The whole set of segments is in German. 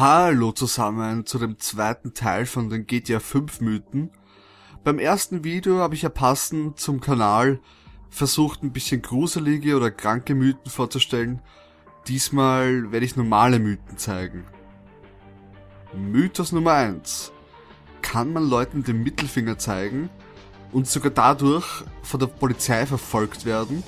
Hallo zusammen zu dem zweiten Teil von den GTA 5 Mythen. Beim ersten Video habe ich ja passend zum Kanal versucht, ein bisschen gruselige oder kranke Mythen vorzustellen. Diesmal werde ich normale Mythen zeigen. Mythos Nummer 1. Kann man Leuten den Mittelfinger zeigen und sogar dadurch von der Polizei verfolgt werden?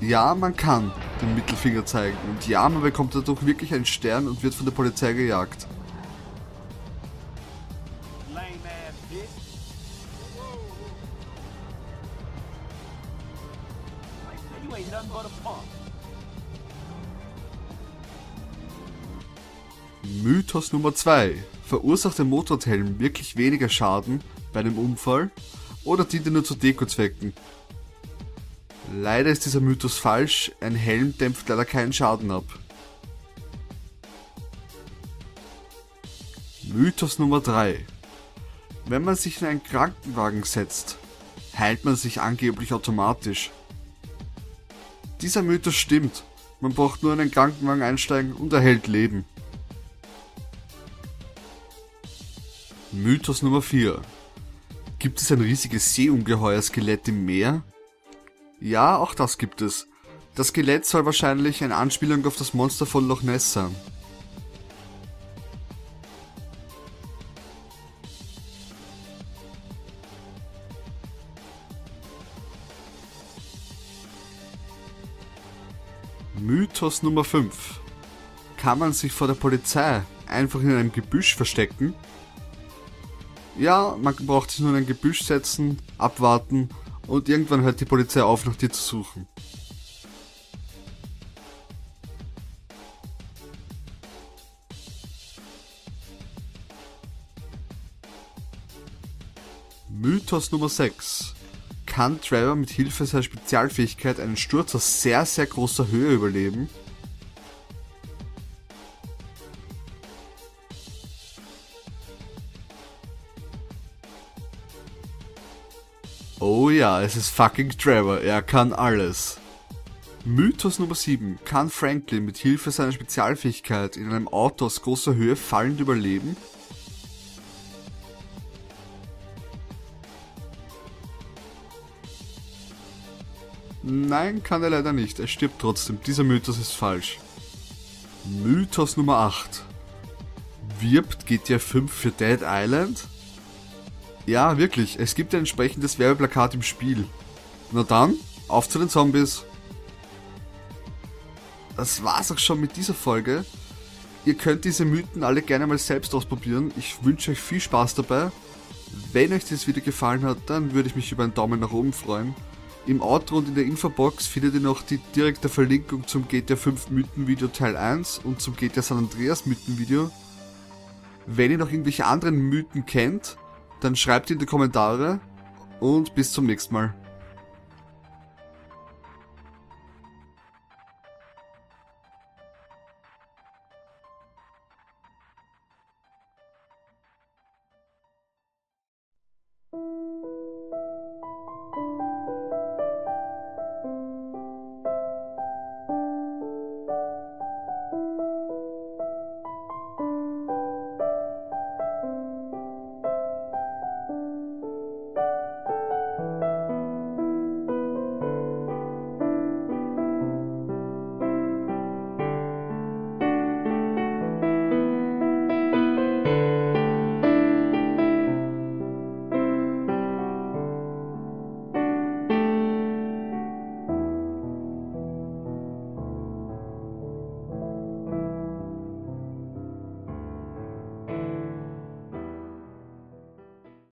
Ja, man kann den Mittelfinger zeigen und ja, man bekommt dadurch wirklich einen Stern und wird von der Polizei gejagt. Mythos Nummer 2. Verursacht der Motorradhelm wirklich weniger Schaden bei einem Unfall oder dient er nur zu Dekozwecken? Leider ist dieser Mythos falsch, ein Helm dämpft leider keinen Schaden ab. Mythos Nummer 3. Wenn man sich in einen Krankenwagen setzt, heilt man sich angeblich automatisch. Dieser Mythos stimmt, man braucht nur in einen Krankenwagen einsteigen und erhält Leben. Mythos Nummer 4. Gibt es ein riesiges Seeungeheuer-Skelett im Meer? Ja, auch das gibt es. Das Skelett soll wahrscheinlich eine Anspielung auf das Monster von Loch Ness sein. Mythos Nummer 5. Kann man sich vor der Polizei einfach in einem Gebüsch verstecken? Ja, man braucht sich nur in ein Gebüsch setzen, abwarten und irgendwann hört die Polizei auf, nach dir zu suchen. Mythos Nummer 6. Kann Trevor mit Hilfe seiner Spezialfähigkeit einen Sturz aus sehr, sehr großer Höhe überleben? Oh ja, es ist fucking Trevor, er kann alles. Mythos Nummer 7. Kann Franklin mit Hilfe seiner Spezialfähigkeit in einem Auto aus großer Höhe fallend überleben? Nein, kann er leider nicht, er stirbt trotzdem, dieser Mythos ist falsch. Mythos Nummer 8. Wirbt GTA 5 für Dead Island? Ja, wirklich, es gibt ein entsprechendes Werbeplakat im Spiel. Na dann, auf zu den Zombies. Das war's auch schon mit dieser Folge. Ihr könnt diese Mythen alle gerne mal selbst ausprobieren. Ich wünsche euch viel Spaß dabei. Wenn euch dieses Video gefallen hat, dann würde ich mich über einen Daumen nach oben freuen. Im Outro und in der Infobox findet ihr noch die direkte Verlinkung zum GTA 5 Mythenvideo Teil 1 und zum GTA San Andreas Mythenvideo. Wenn ihr noch irgendwelche anderen Mythen kennt, dann schreibt in die Kommentare und bis zum nächsten Mal.